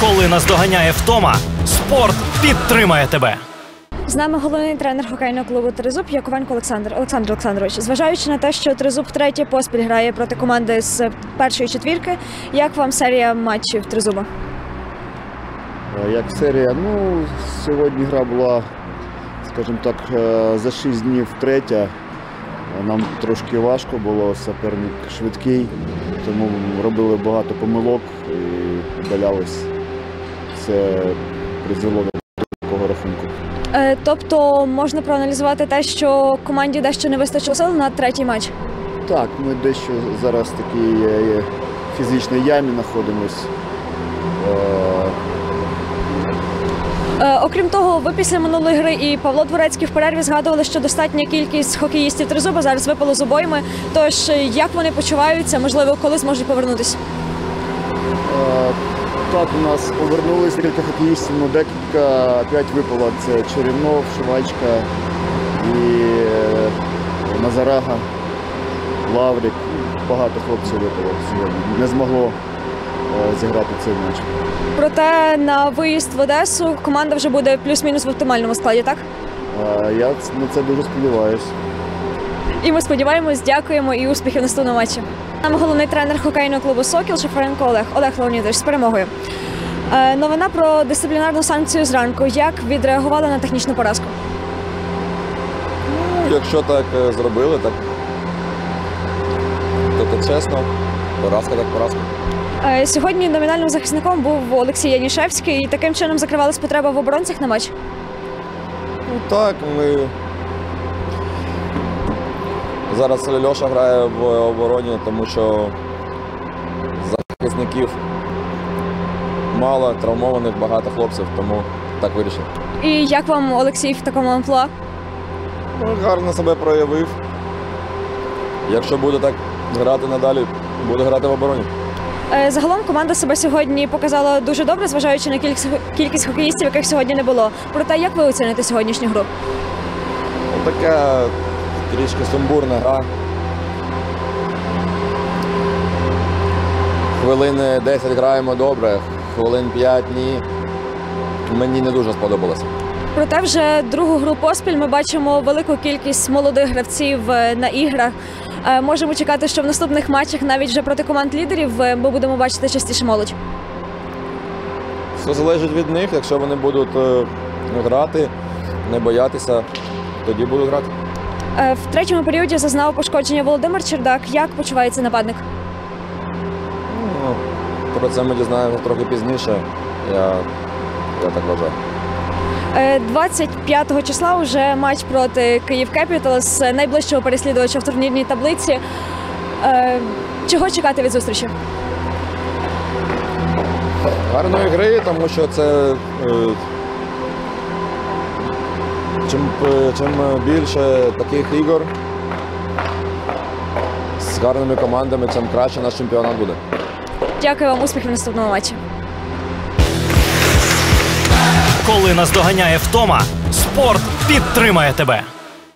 Коли наздоганяє втома, спорт підтримає тебе. З нами головний тренер хокейного клубу «Тризуб» Яковенко Олександр. Олександр Олександрович, зважаючи на те, що «Тризуб» третє поспіль грає проти команди з першої четвірки, як вам серія матчів «Тризуба»? Як серія? Ну, сьогодні гра була, скажімо так, за 6 днів третя. Нам трошки важко було, суперник швидкий, тому робили багато помилок і вдалялись. Це призвело до такого рахунку. Тобто можна проаналізувати те, що команді дещо не вистачило сил на третій матч? Так, ми дещо зараз в такій фізичній ямі знаходимось. Окрім того, ви після минулої гри і Павло Дворецький в перерві згадували, що достатня кількість хокеїстів «Тризуба» зараз випало з обойми. Тож, як вони почуваються? Можливо, коли зможуть повернутися? Так, у нас повернулися кілька хокеїстів, але декілька опять випало. Це Черенков, Швачка і Назарага, Лаврик. Багато хлопців випало сьогодні. Не змогло зіграти цей матч. Проте на виїзд в Одесу команда вже буде плюс-мінус в оптимальному складі, так? Я на це дуже сподіваюся. І ми сподіваємось, дякуємо і успіхів наступного матчі. Нам головний тренер хокейного клубу «Сокіл» Шафаренко Олег. Олег Леонідович, з перемогою. Новина про дисциплінарну санкцію зранку. Як відреагували на технічну поразку? Ну, якщо так зробили, так то чесно. Поразка так поразка. Сьогодні номінальним захисником був Олексій Янішевський, і таким чином закривалась потреба в оборонцях на матч? Ну так, ми... Зараз Льоша грає в обороні, тому що захисників мало, травмованих багато хлопців, тому так вирішив. І як вам Олексій в такому амплуа? Ну, гарно себе проявив. Якщо буде так грати надалі, буде грати в обороні. Загалом команда себе сьогодні показала дуже добре, зважаючи на кількість хокеїстів, яких сьогодні не було. Проте, як ви оціните сьогоднішню гру? Така трішки сумбурна гра. Хвилин 10 граємо добре, хвилин 5 – ні. Мені не дуже сподобалося. Проте вже другу гру поспіль ми бачимо велику кількість молодих гравців на іграх. Можемо чекати, що в наступних матчах, навіть вже проти команд-лідерів, ми будемо бачити частіше молодь? Все залежить від них. Якщо вони будуть грати, не боятися, тоді будуть грати. В третьому періоді зазнав пошкодження Володимир Чердак. Як почувається нападник? Ну, про це ми дізнаємося трохи пізніше. Я так вважаю. 25 числа вже матч проти Київ Кепіталс, найближчого переслідувача в турнірній таблиці. Чого чекати від зустрічі? Гарної гри, тому що це чим більше таких ігор з гарними командами, тим краще наш чемпіонат буде. Дякую вам, успіхів в наступному матчі. Коли наздоганяє втома, спорт підтримає тебе.